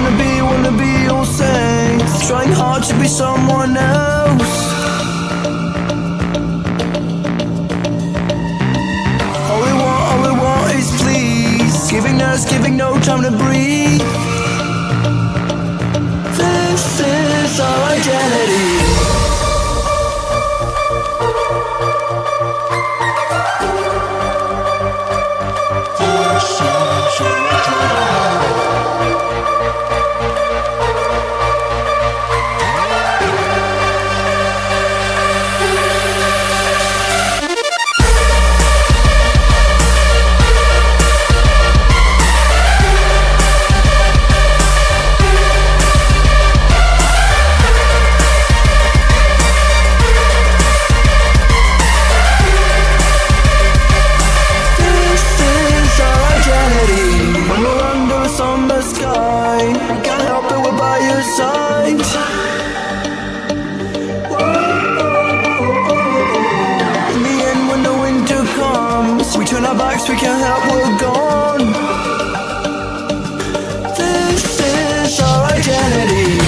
wanna be all saints, trying hard to be someone else. All we want is please, giving no time to breathe. This is our identity. We can't help, we're gone. This is our identity.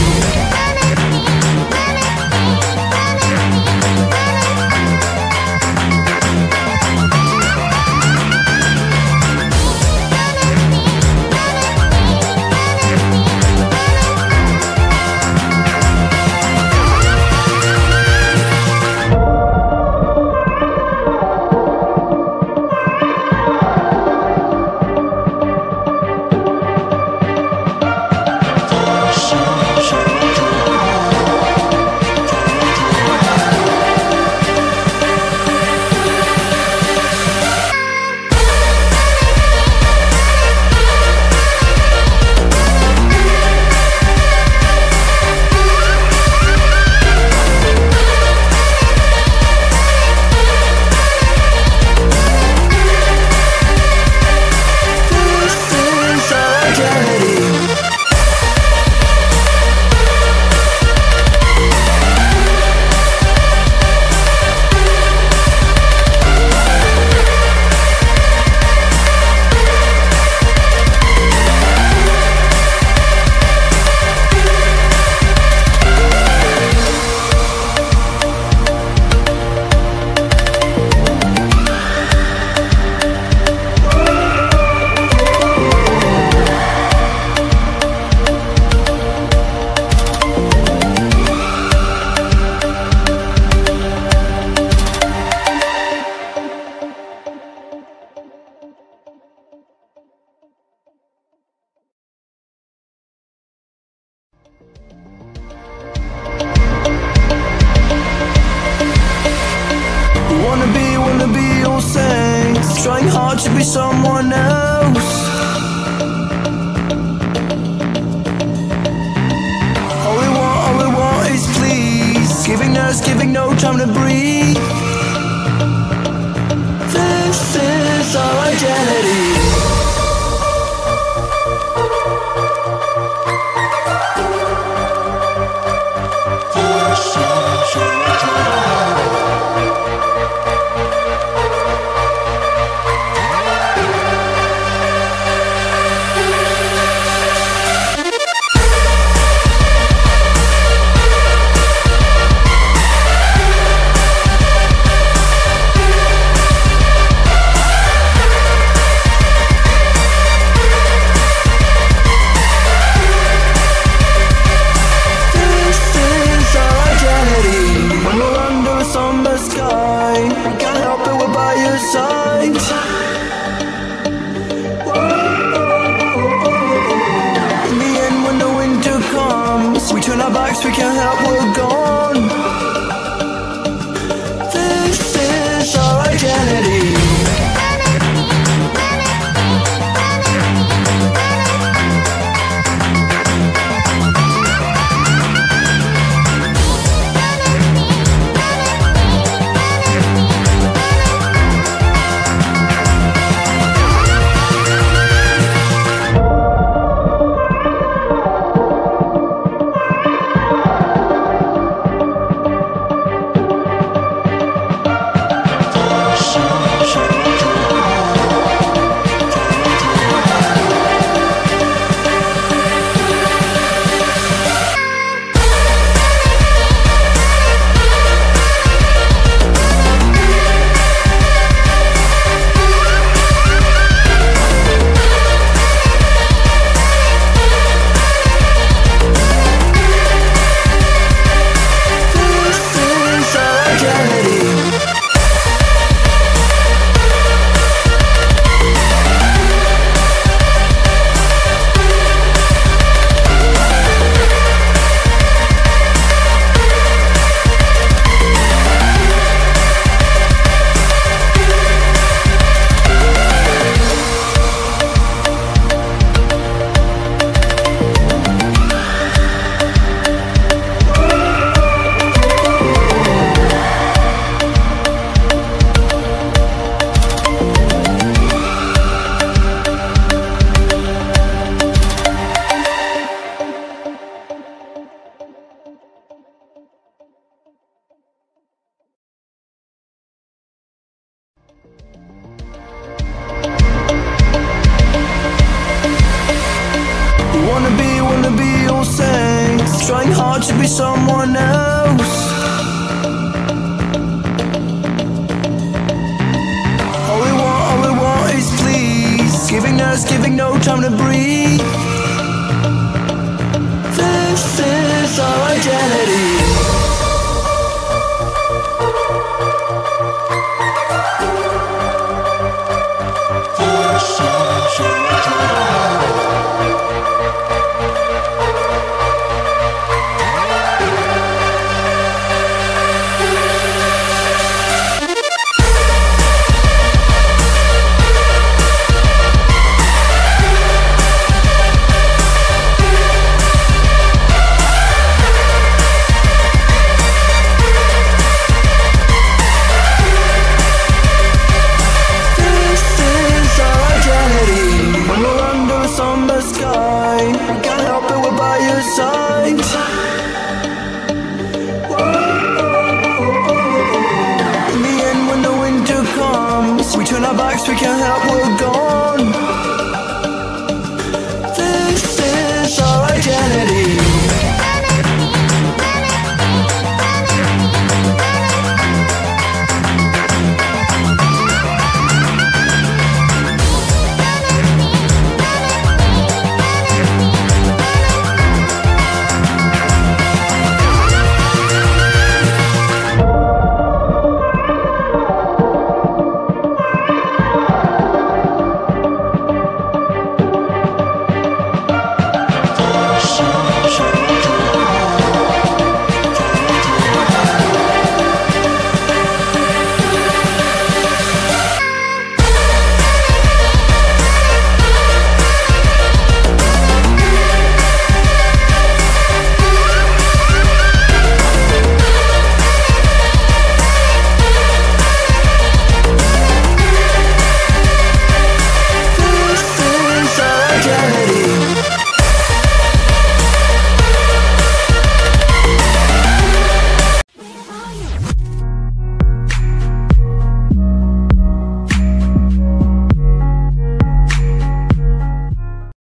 Wanna be all saints, trying hard to be someone else. All we want is please, giving no time to breathe. This is our identity. We can't help, we're gone. This is our identity. wanna be all saints, trying hard to be someone else. All we want is please, giving no time to breathe. This is our identity. In the end, when the winter comes, we turn our backs, we can't help, we're gone.